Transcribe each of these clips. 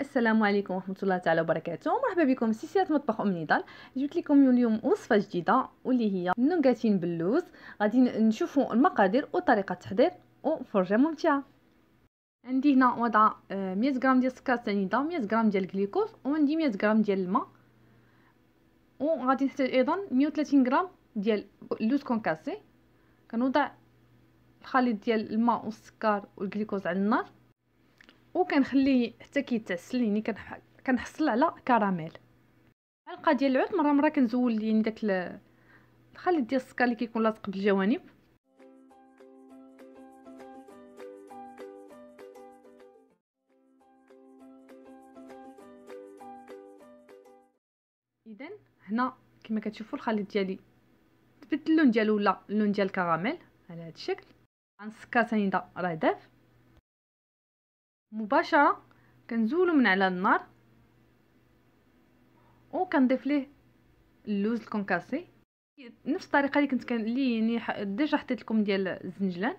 السلام عليكم ورحمه الله تعالى وبركاته. مرحبا بكم في سلسله مطبخ ام نضال. جبت لكم اليوم وصفه جديده واللي هي نوغاتين باللوز. غادي نشوفوا المقادير وطريقه التحضير وفرجه ممتعه. عندي هنا وضعه 100 غرام ديال السكر سنيده، 100 غرام ديال الجليكوز، وعندي 100 غرام ديال الماء، وغادي نحتاج ايضا 130 غرام ديال اللوز كونكاسي. كنوضع الخليط ديال الماء والسكر والجليكوز على النار وكنخليه حتى كيتعسل، يعني كنحصل على كراميل. معلقه ديال العود، مره كنزول يعني داك الخليط ديال السكر اللي كيكون لاصق بالجوانب. اذا هنا كما كتشوفوا الخليط ديالي تبدل اللون ديالو ولا اللون ديال الكراميل على هذا الشكل. السكر سنيده راه داف، مباشره كنزولو من على النار وكنضيف ليه اللوز الكونكاسي نفس الطريقه اللي كنت يعني ديجا حطيت لكم ديال الزنجلان.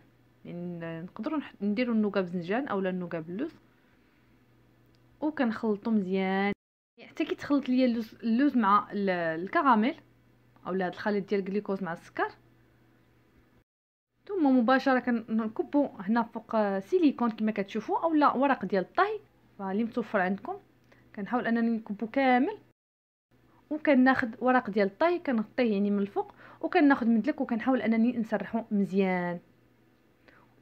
يعني نقدروا نديروا النوكا بالزنجلان اولا النوكا باللوز، وكنخلطو مزيان حتى كيتخلط ليا اللوز مع الكراميل اولا هذا الخليط ديال الجليكوز مع السكر. ثم مباشره كنكبوا هنا فوق سيليكون كما كتشوفوا اولا ورق ديال الطهي اللي متوفر عندكم. كنحاول انني نكبو كامل، وكناخذ ورق ديال الطهي كنغطيه يعني من الفوق، وكناخذ مدلك وكنحاول انني نسرحو مزيان.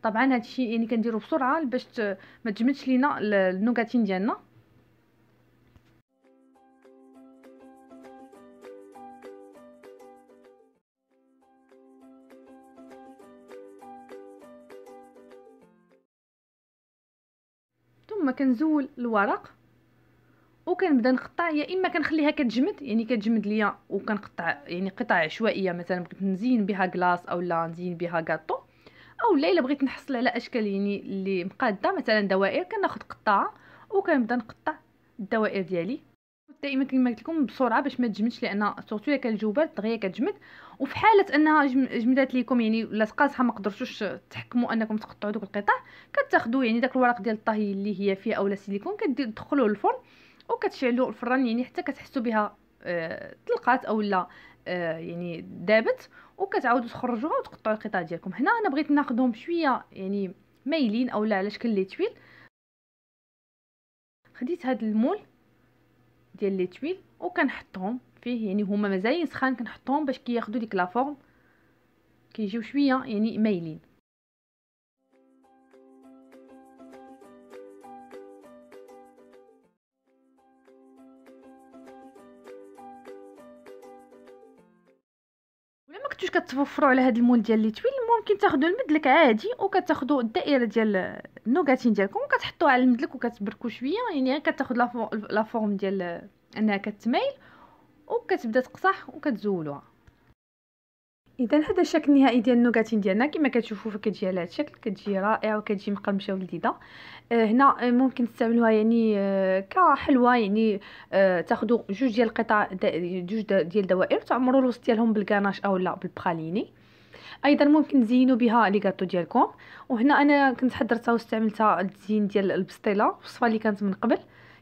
طبعا هذا الشيء يعني كنديرو بسرعه باش ما تجمدش لينا النوغاتين ديالنا. ثم كنزول الورق وكنبدا نقطع، يا اما كنخليها كتجمد يعني كتجمد ليا وكنقطع يعني قطع عشوائيه، مثلا بغيت نزين بها كلاص اولا نزين بها كاطو، اولا الا بغيت نحصل على اشكال يعني اللي مقاده مثلا دوائر كناخذ قطعه وكنبدا نقطع الدوائر ديالي. دائما كما قلت لكم بسرعه باش ما تجمدش، لان سورتو الا كان الجوبات دغيا كتجمد. وفي حاله انها جمدات ليكم يعني ولا قاصحه ما قدرتوش تحكموا انكم تقطعوا دوك القطع، كتاخذوا يعني داك الورق ديال الطهي اللي هي فيها اولا سيليكون كتدخلوه للفرن وكتشعلوا الفران يعني حتى كتحسوا بها طلقات اولا يعني دابت، وكتعاودوا تخرجوها وتقطعوا القطع ديالكم. هنا انا بغيت ناخذهم شويه يعني مايلين اولا على شكل ليتويل. خديت هذا المول ديال لي تويل وكنحطهم فيه، يعني هما مزالين سخان كنحطهم باش كياخذوا ديك لا فورم كيجيو شويه يعني مايلين. ولا ما كنتوش كتوفروا على هذا المول ديال لي تويل، ممكن تاخذوا المدلك عادي وكتاخذوا الدائره ديال النوغاتين ديالكم وكتحطوه على المدلك وكتبركوا شويه، يعني كتاخذ لا فورم ديال انها كتميل وكتبدا تقصح وكتزولوها. اذا هذا الشكل النهائي ديال النوغاتين ديالنا كما كتشوفوا فكتجي على هذا الشكل، كتجي رائعه وكتجي مقرمشه ولذيذه. هنا ممكن تستعملوها يعني كحلوى، يعني تاخذوا جوج ديال القطع جوج ديال دوائر تعمروا الوسط ديالهم بالكاناش اولا بالبخاليني. ايضا ممكن تزينوا بها لي كاطو ديالكم. وهنا انا كنت حضرتها واستعملتها التزيين ديال البسطيله، الوصفه اللي كانت من قبل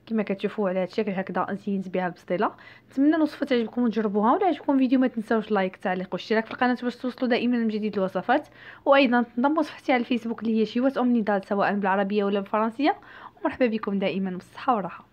كما كتشوفوا على هذا الشكل هكذا زينت بها البسطيله. نتمنى الوصفه تعجبكم وتجربوها، ولا عجبكم الفيديو ما تنساوش لايك تعليق والاشتراك في القناه باش توصلوا دائما لجديد الوصفات. وايضا تنضموا صفحتي على الفيسبوك اللي هي شيوات ام نضال سواء بالعربيه ولا بالفرنسيه. ومرحبا بكم دائما بالصحه والراحه.